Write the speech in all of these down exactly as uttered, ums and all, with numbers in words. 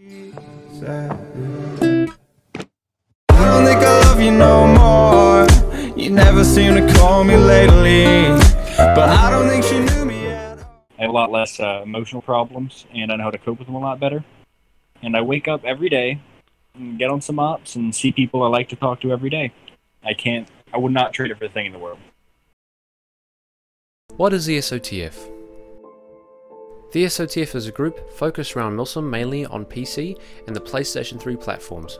I don't think I love you no more. You never seem to call me lately, but I don't think she knew me at all. I have a lot less uh, emotional problems, and I know how to cope with them a lot better. And I wake up every day and get on some ops and see people I like to talk to every day. I can't, I would not trade it for a thing in the world. What is the S O T F? The S O T F is a group focused around Milsim, mainly on P C and the PlayStation three platforms.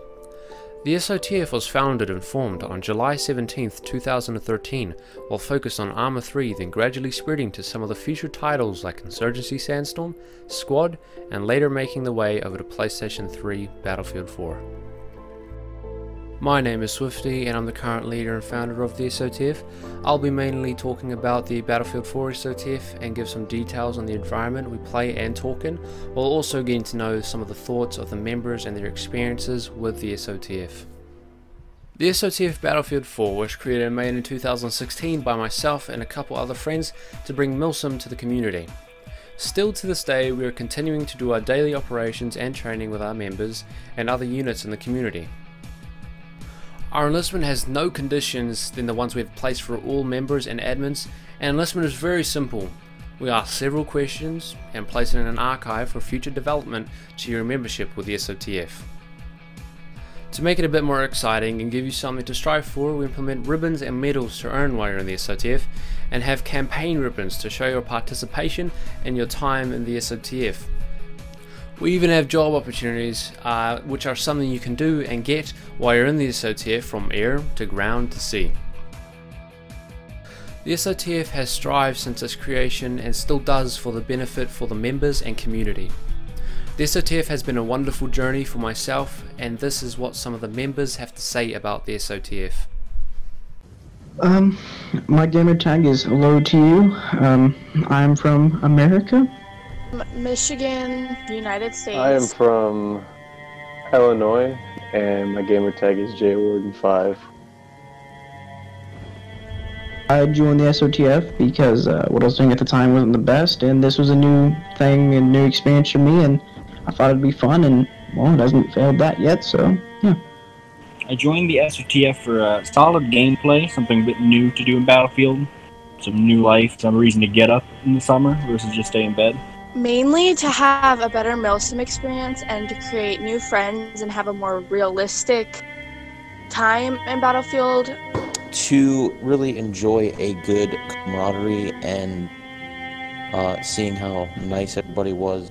The S O T F was founded and formed on July seventeenth two thousand thirteen while focused on Arma three, then gradually spreading to some of the future titles like Insurgency Sandstorm, Squad, and later making the way over to PlayStation three Battlefield four. My name is Swifty and I'm the current leader and founder of the S O T F. I'll be mainly talking about the Battlefield four S O T F and give some details on the environment we play and talk in, while also getting to know some of the thoughts of the members and their experiences with the S O T F. The S O T F Battlefield four was created and made in two thousand sixteen by myself and a couple other friends to bring Milsim to the community. Still to this day, we are continuing to do our daily operations and training with our members and other units in the community. Our enlistment has no conditions than the ones we have placed for all members and admins, and enlistment is very simple. We ask several questions and place it in an archive for future development to your membership with the S O T F. To make it a bit more exciting and give you something to strive for, we implement ribbons and medals to earn while you're in the S O T F, and have campaign ribbons to show your participation and your time in the S O T F. We even have job opportunities, uh, which are something you can do and get while you're in the S O T F, from air to ground to sea. The S O T F has strived since its creation and still does for the benefit for the members and community. The S O T F has been a wonderful journey for myself, and this is what some of the members have to say about the S O T F. Um, my gamer tag is hello to you. Um, I'm from America. Michigan, United States. I am from Illinois, and my gamer tag is Jay Warden five. I joined the S O T F because uh, what I was doing at the time wasn't the best, and this was a new thing and new experience for me, and I thought it'd be fun, and well, it hasn't failed that yet, so yeah. I joined the S O T F for uh, solid gameplay, something a bit new to do in Battlefield, some new life, some reason to get up in the summer versus just stay in bed. Mainly to have a better Milsim experience and to create new friends and have a more realistic time in Battlefield. To really enjoy a good camaraderie and uh, seeing how nice everybody was.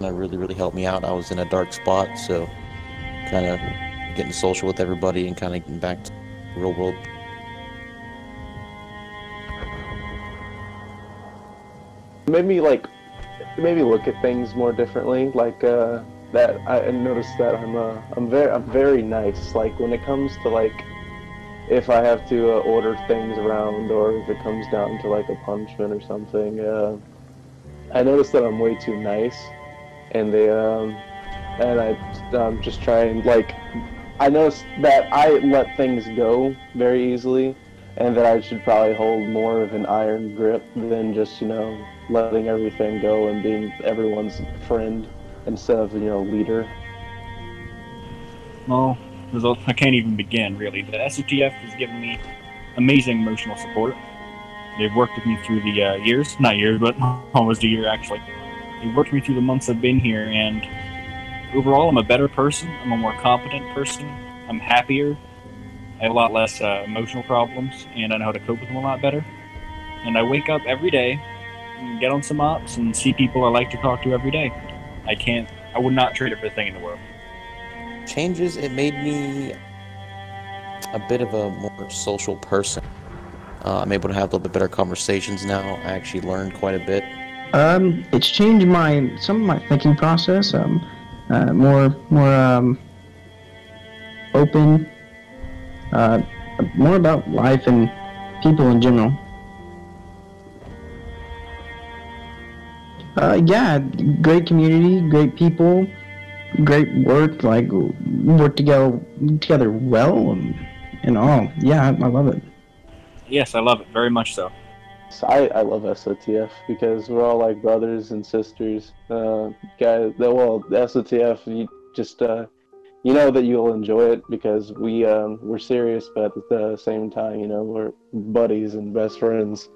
That really, really helped me out. I was in a dark spot, so kind of getting social with everybody and kind of getting back to the real world. It made me like maybe look at things more differently, like uh, that I noticed that I'm uh, I'm very I'm very nice, like when it comes to like if I have to uh, order things around, or if it comes down to like a punishment or something, uh, I noticed that I'm way too nice, and they um, and I um, just try and like I noticed that I let things go very easily, and that I should probably hold more of an iron grip than just, you know, letting everything go and being everyone's friend instead of, you know, leader. Well, results I can't even begin, really. The S O T F has given me amazing emotional support. They've worked with me through the uh, years, not years, but almost a year, actually. They've worked with me through the months I've been here, and overall I'm a better person, I'm a more competent person, I'm happier. I have a lot less uh, emotional problems, and I know how to cope with them a lot better. And I wake up every day, and get on some ops, and see people I like to talk to every day. I can't, I would not trade it for a thing in the world. Changes, it made me a bit of a more social person. Uh, I'm able to have a little bit better conversations now. I actually learned quite a bit. Um, it's changed my, some of my thinking process. Um, uh, more, more, um, open. Uh, more about life and people in general. Uh, yeah, great community, great people, great work. Like work together, together well, and, and all. Yeah, I, I love it. Yes, I love it very much so. So I, I love S O T F because we're all like brothers and sisters. Uh, guys, well, S O T F, you just uh, you know that you'll enjoy it because we um, we're serious, but at the same time, you know, we're buddies and best friends,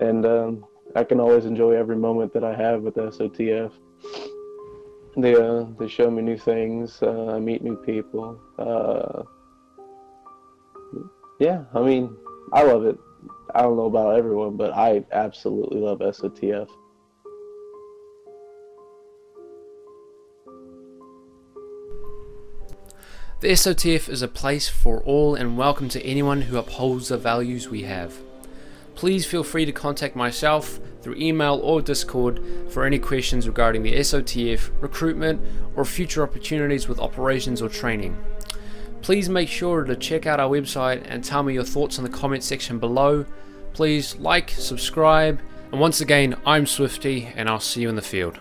and um, I can always enjoy every moment that I have with S O T F. They uh, they show me new things. Uh, I meet new people. Uh, yeah, I mean, I love it. I don't know about everyone, but I absolutely love S O T F. The S O T F is a place for all and welcome to anyone who upholds the values we have. Please feel free to contact myself through email or Discord for any questions regarding the S O T F, recruitment, or future opportunities with operations or training. Please make sure to check out our website and tell me your thoughts in the comment section below. Please like, subscribe, and once again, I'm Swifty, and I'll see you in the field.